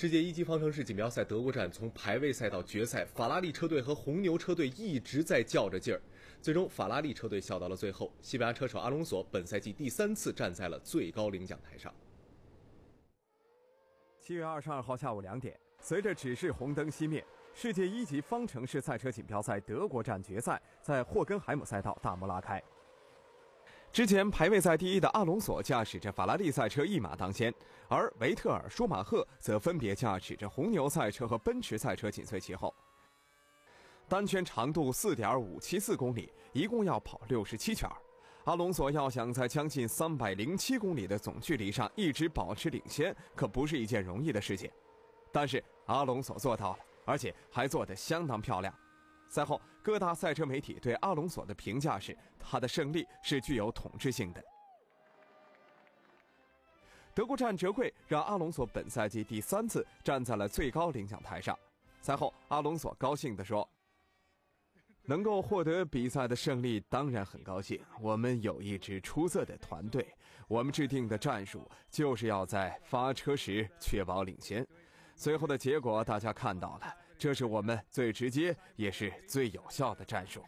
世界一级方程式锦标赛德国站从排位赛到决赛，法拉利车队和红牛车队一直在较着劲儿。最终，法拉利车队笑到了最后。西班牙车手阿隆索本赛季第3次站在了最高领奖台上。7月22号下午2点，随着指示红灯熄灭，世界一级方程式赛车锦标赛德国站决赛在霍根海姆赛道大幕拉开。 之前排位赛第一的阿隆索驾驶着法拉利赛车一马当先，而维特尔、舒马赫则分别驾驶着红牛赛车和奔驰赛车紧随其后。单圈长度4.574公里，一共要跑67圈。阿隆索要想在将近307公里的总距离上一直保持领先，可不是一件容易的事情。但是阿隆索做到了，而且还做得相当漂亮。 赛后，各大赛车媒体对阿隆索的评价是，他的胜利是具有统治性的。德国站折桂让阿隆索本赛季第3次站在了最高领奖台上。赛后，阿隆索高兴地说：“能够获得比赛的胜利，当然很高兴。我们有一支出色的团队，我们制定的战术就是要在发车时确保领先。随后的结果大家看到了。” 这是我们最直接也是最有效的战术。